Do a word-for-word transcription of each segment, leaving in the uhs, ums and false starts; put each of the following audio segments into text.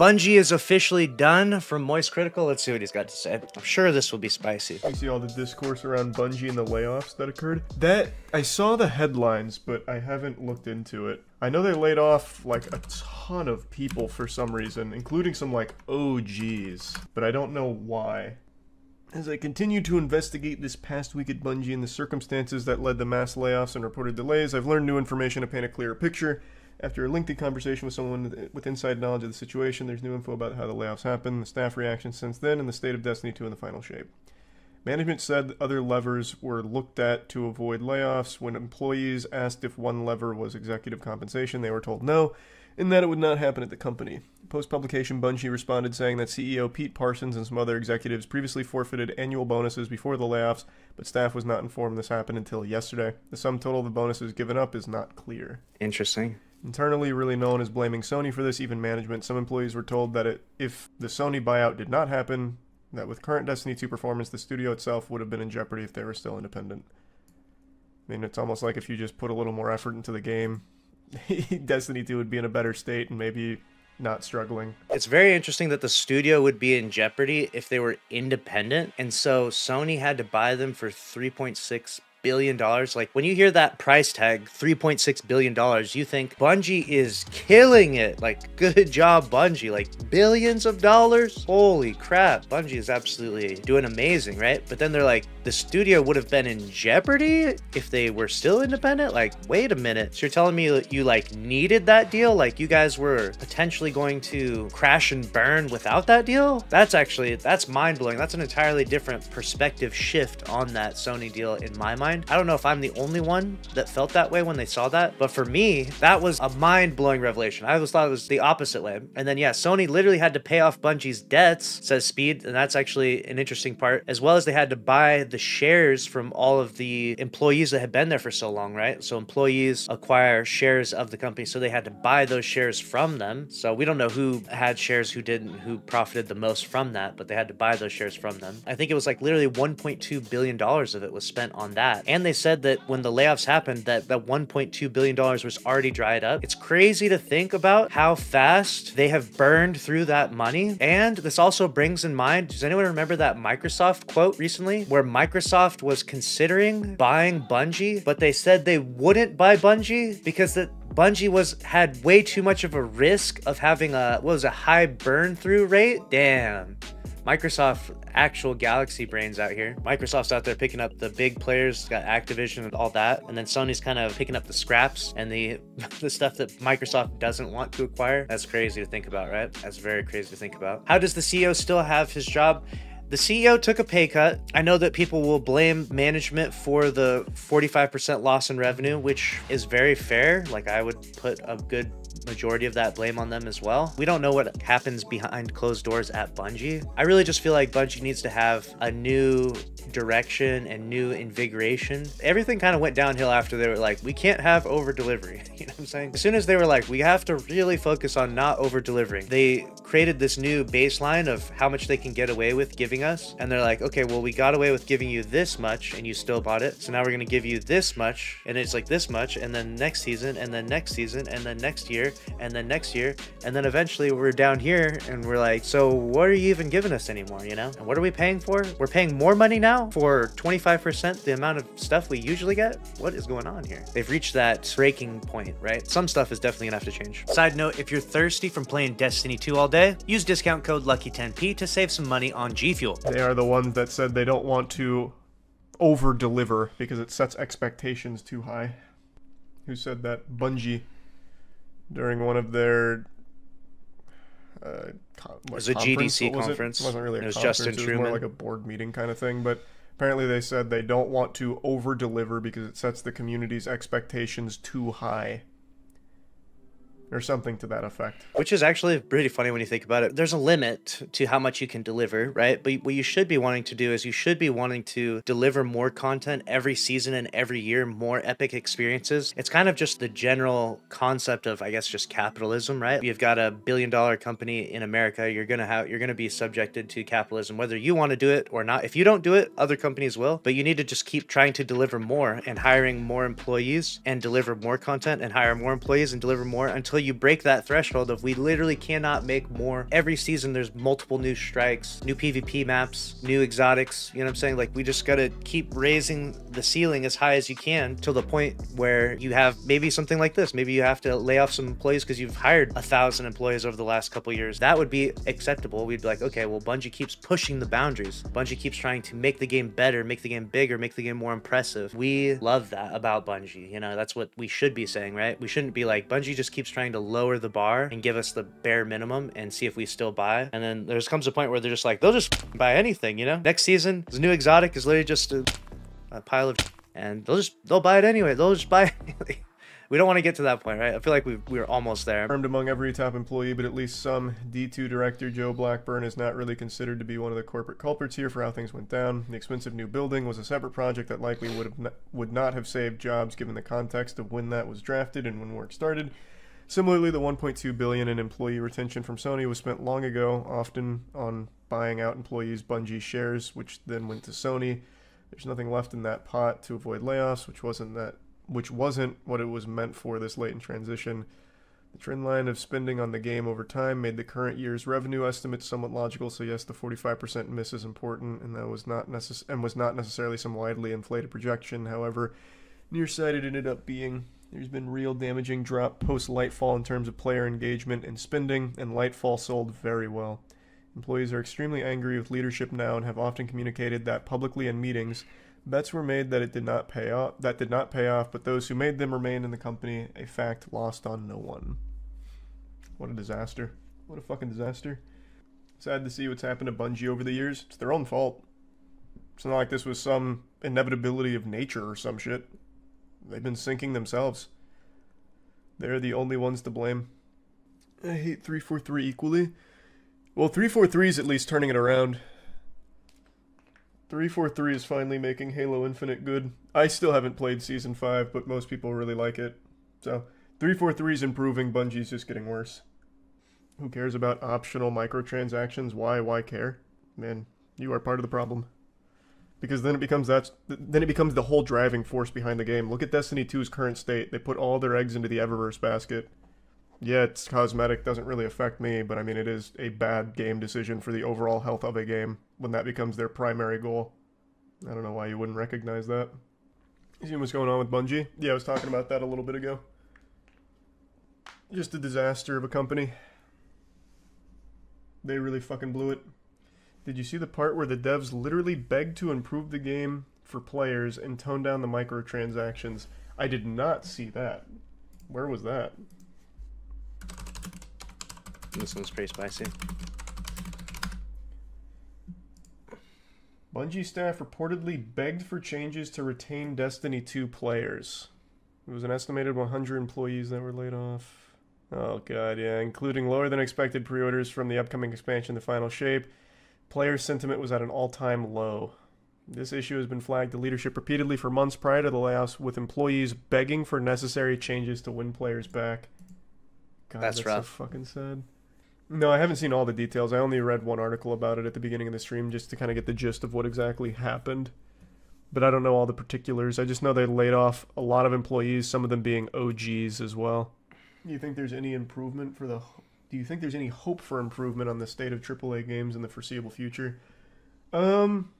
Bungie is officially done from Moist Critical. Let's see what he's got to say. I'm sure this will be spicy. You see all the discourse around Bungie and the layoffs that occurred? That, I saw the headlines, but I haven't looked into it. I know they laid off like a ton of people for some reason, including some like O Gs, but I don't know why. As I continue to investigate this past week at Bungie and the circumstances that led to mass layoffs and reported delays, I've learned new information to paint a clearer picture. After a lengthy conversation with someone with inside knowledge of the situation, there's new info about how the layoffs happened, the staff reaction since then, and the state of Destiny two in the final shape. Management said other levers were looked at to avoid layoffs. When employees asked if one lever was executive compensation, they were told no, and that it would not happen at the company. Post-publication, Bungie responded saying that C E O Pete Parsons and some other executives previously forfeited annual bonuses before the layoffs, but staff was not informed this happened until yesterday. The sum total of the bonuses given up is not clear. Interesting. Internally, really no one is blaming Sony for this, even management. Some employees were told that it, if the Sony buyout did not happen, that with current Destiny two performance, the studio itself would have been in jeopardy if they were still independent. I mean, it's almost like if you just put a little more effort into the game, Destiny two would be in a better state and maybe not struggling. It's very interesting that the studio would be in jeopardy if they were independent, and so Sony had to buy them for three point six billion dollars. Like, when you hear that price tag, three point six billion dollars, you think Bungie is killing it. Like, good job Bungie, like billions of dollars, holy crap, Bungie is absolutely doing amazing, right? But then they're like, the studio would have been in jeopardy if they were still independent. Like, wait a minute, so you're telling me that you like needed that deal? Like, you guys were potentially going to crash and burn without that deal? That's actually, that's mind-blowing. That's an entirely different perspective shift on that Sony deal in my mind. I don't know if I'm the only one that felt that way when they saw that, but for me, that was a mind-blowing revelation. I always thought it was the opposite way. And then, yeah, Sony literally had to pay off Bungie's debts, says Speed, and that's actually an interesting part, as well as they had to buy the shares from all of the employees that had been there for so long, right? So employees acquire shares of the company, so they had to buy those shares from them. So we don't know who had shares, who didn't, who profited the most from that, but they had to buy those shares from them. I think it was like literally one point two billion dollars of it was spent on that. And they said that when the layoffs happened, that that one point two billion dollars was already dried up. It's crazy to think about how fast they have burned through that money. And this also brings in mind, does anyone remember that Microsoft quote recently where Microsoft was considering buying Bungie, but they said they wouldn't buy Bungie because that Bungie was had way too much of a risk of having a, what was a high burn through rate? Damn. Microsoft, actual galaxy brains out here. Microsoft's out there picking up the big players, got Activision and all that, and then Sony's kind of picking up the scraps and the the stuff that Microsoft doesn't want to acquire. That's crazy to think about, right? That's very crazy to think about. How does the C E O still have his job? The C E O took a pay cut. I know that people will blame management for the forty-five percent loss in revenue, which is very fair. Like, I would put a good majority of that blame on them as well. We don't know what happens behind closed doors at Bungie. I really just feel like Bungie needs to have a new direction and new invigoration. Everything kind of went downhill after they were like, we can't have over delivery. You know what I'm saying? As soon as they were like, we have to really focus on not over delivering, they created this new baseline of how much they can get away with giving us. And they're like, okay, well, we got away with giving you this much and you still bought it. So now we're going to give you this much. And it's like this much. And then next season, and then next season, and then next year, and then next year. And then eventually we're down here and we're like, so what are you even giving us anymore? You know? And what are we paying for? We're paying more money now for twenty-five percent the amount of stuff we usually get. What is going on here? They've reached that breaking point, right? Some stuff is definitely gonna have to change. Side note, if you're thirsty from playing Destiny two all day, use discount code Lucky ten P to save some money on G Fuel. They are the ones that said they don't want to over deliver because it sets expectations too high. Who said that? Bungie. During one of their uh, con what, it was a G D C conference. It wasn't really a conference. It was Justin Truman. It was more like a board meeting kind of thing. But apparently they said they don't want to over-deliver because it sets the community's expectations too high. Or something to that effect. Which is actually pretty funny when you think about it. There's a limit to how much you can deliver, right? But what you should be wanting to do is you should be wanting to deliver more content every season and every year, more epic experiences. It's kind of just the general concept of, I guess, just capitalism, right? You've got a billion dollar company in America. You're gonna have, you're gonna be subjected to capitalism, whether you want to do it or not. If you don't do it, other companies will. But you need to just keep trying to deliver more and hiring more employees and deliver more content and hire more employees and deliver more until until you break that threshold of we literally cannot make more. Every season there's multiple new strikes, new PvP maps, new exotics, you know what I'm saying? Like, we just gotta keep raising the ceiling as high as you can till the point where you have maybe something like this. Maybe you have to lay off some employees because you've hired a thousand employees over the last couple years. That would be acceptable. We'd be like, okay, well, Bungie keeps pushing the boundaries. Bungie keeps trying to make the game better, make the game bigger, make the game more impressive. We love that about Bungie. You know, that's what we should be saying, right? We shouldn't be like, Bungie just keeps trying to lower the bar and give us the bare minimum and see if we still buy. And then there comes a point where they're just like, they'll just buy anything, you know? Next season, this new exotic is literally just a, a pile of, and they'll just, they'll buy it anyway. They'll just buy it anyway. We don't want to get to that point, right? I feel like we've, we're almost there. Confirmed among every top employee, but at least some, D two director Joe Blackburn is not really considered to be one of the corporate culprits here for how things went down. The expensive new building was a separate project that likely would have not, would not have saved jobs given the context of when that was drafted and when work started. Similarly, the one point two billion dollars in employee retention from Sony was spent long ago, often on buying out employees' Bungie shares, which then went to Sony. There's nothing left in that pot to avoid layoffs, which wasn't that... which wasn't what it was meant for this late in transition. The trend line of spending on the game over time made the current year's revenue estimates somewhat logical, so yes, the forty-five percent miss is important, and that was not necess- and was not necessarily some widely inflated projection. However, nearsighted ended up being. There's been real damaging drop post-Lightfall in terms of player engagement and spending, and Lightfall sold very well. Employees are extremely angry with leadership now and have often communicated that publicly in meetings. Bets were made that it did not pay off, that did not pay off, but those who made them remained in the company, a fact lost on no one. What a disaster. What a fucking disaster. Sad to see what's happened to Bungie over the years. It's their own fault. It's not like this was some inevitability of nature or some shit. They've been sinking themselves. They're the only ones to blame. I hate three forty-three equally. Well, three forty-three is at least turning it around. three forty-three is finally making Halo Infinite good. I still haven't played Season five, but most people really like it. So, three forty-three is improving, Bungie's just getting worse. Who cares about optional microtransactions? Why, why care? Man, you are part of the problem. Because then it becomes that, then it becomes the whole driving force behind the game. Look at Destiny two's current state. They put all their eggs into the Eververse basket. Yeah, it's cosmetic, doesn't really affect me, but I mean, it is a bad game decision for the overall health of a game when that becomes their primary goal. I don't know why you wouldn't recognize that. You see what's going on with Bungie? Yeah, I was talking about that a little bit ago. Just a disaster of a company. They really fucking blew it. Did you see the part where the devs literally begged to improve the game for players and tone down the microtransactions? I did not see that. Where was that? This one's pretty spicy. Bungie staff reportedly begged for changes to retain Destiny two players. It was an estimated one hundred employees that were laid off. Oh god, yeah, including lower than expected pre-orders from the upcoming expansion, The Final Shape. Player sentiment was at an all-time low. This issue has been flagged to leadership repeatedly for months prior to the layoffs, with employees begging for necessary changes to win players back. God, that's, that's rough. So fucking sad. No, I haven't seen all the details. I only read one article about it at the beginning of the stream just to kind of get the gist of what exactly happened. But I don't know all the particulars. I just know they laid off a lot of employees, some of them being O Gs as well. Do you think there's any improvement for the... Do you think there's any hope for improvement on the state of triple A games in the foreseeable future? Um,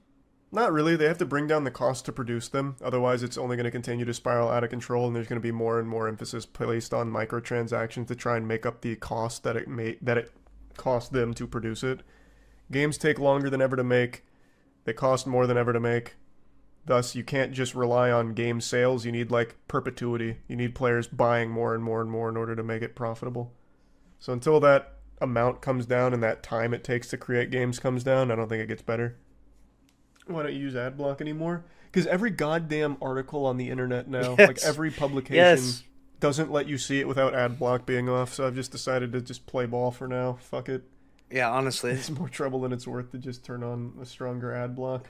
not really. They have to bring down the cost to produce them. Otherwise, it's only going to continue to spiral out of control, and there's going to be more and more emphasis placed on microtransactions to try and make up the cost that it made... that it cost them to produce it. Games take longer than ever to make. They cost more than ever to make. Thus, you can't just rely on game sales. You need, like, perpetuity. You need players buying more and more and more in order to make it profitable. So until that amount comes down and that time it takes to create games comes down, I don't think it gets better. Why don't you use Adblock anymore? Because every goddamn article on the internet now, yes. like every publication... Yes. Doesn't let you see it without ad block being off, so I've just decided to just play ball for now. Fuck it. Yeah, honestly. It's more trouble than it's worth to just turn on a stronger ad block.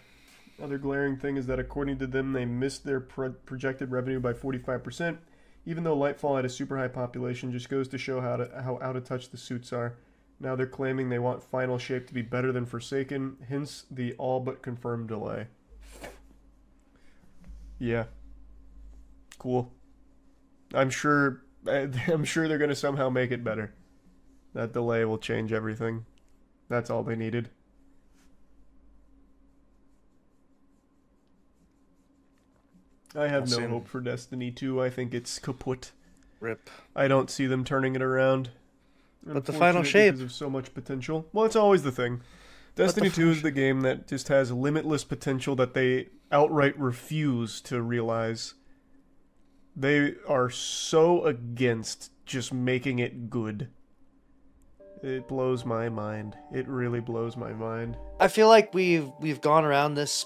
Other glaring thing is that according to them, they missed their pro projected revenue by forty-five percent, even though Lightfall had a super high population. Just goes to show how, to, how out of touch the suits are. Now they're claiming they want Final Shape to be better than Forsaken, hence the all but confirmed delay. Yeah. Cool. I'm sure I'm sure they're going to somehow make it better. That delay will change everything. That's all they needed. I have I'll no hope for Destiny two. I think it's kaput. Rip. I don't see them turning it around. But the Final Shape. Because of so much potential. Well, it's always the thing. Destiny two is the game that just has limitless potential that they outright refuse to realize. They are so against just making it good. It blows my mind. It really blows my mind. I feel like we've we've gone around this.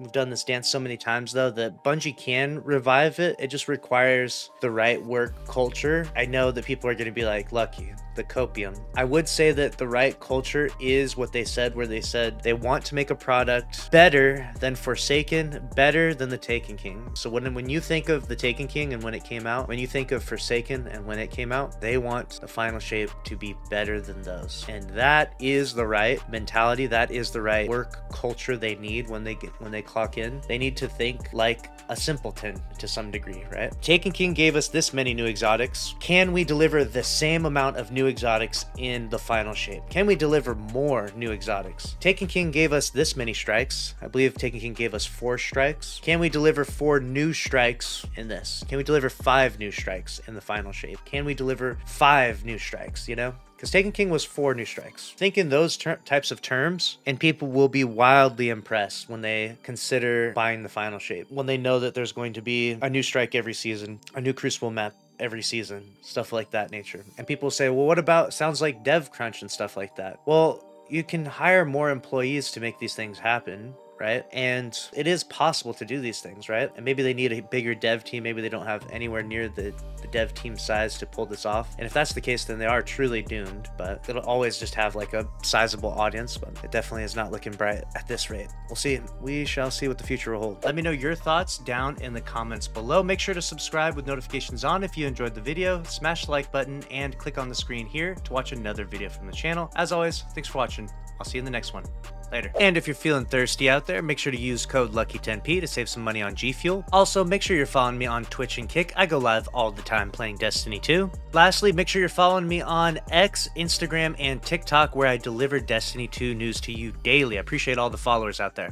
We've done this dance so many times, though, that Bungie can revive it. It just requires the right work culture. I know that people are going to be like, LUCKYY, the copium. I would say that the right culture is what they said, where they said they want to make a product better than Forsaken, better than The Taken King. So when, when you think of The Taken King and when it came out, when you think of Forsaken and when it came out, they want The Final Shape to be better than those. And that is the right mentality. That is the right work culture they need when they get, when they clock in. They need to think like a simpleton to some degree, right? Taken King gave us this many new exotics. Can we deliver the same amount of new exotics in The Final Shape? Can we deliver more new exotics? Taken King gave us this many strikes. I believe Taken King gave us four strikes. Can we deliver four new strikes in this? Can we deliver five new strikes in The Final Shape? Can we deliver five new strikes, you know? Because Taken King was four new strikes. Think in those types of terms, and people will be wildly impressed when they consider buying The Final Shape. When they know that there's going to be a new strike every season, a new Crucible map every season, stuff like that nature. And people say, well, what about, sounds like dev crunch and stuff like that. Well, you can hire more employees to make these things happen, right? And it is possible to do these things, right? And maybe they need a bigger dev team. Maybe they don't have anywhere near the, the dev team size to pull this off. And if that's the case, then they are truly doomed, but it'll always just have like a sizable audience, but it definitely is not looking bright at this rate. We'll see. We shall see what the future will hold. Let me know your thoughts down in the comments below. Make sure to subscribe with notifications on if you enjoyed the video. Smash the like button and click on the screen here to watch another video from the channel. As always, thanks for watching. I'll see you in the next one. Later. And if you're feeling thirsty out there, make sure to use code LUCKYY ten P to save some money on G Fuel. Also, make sure you're following me on Twitch and Kick. I go live all the time playing Destiny two. Lastly, make sure you're following me on X, Instagram, and TikTok, where I deliver Destiny two news to you daily. I appreciate all the followers out there.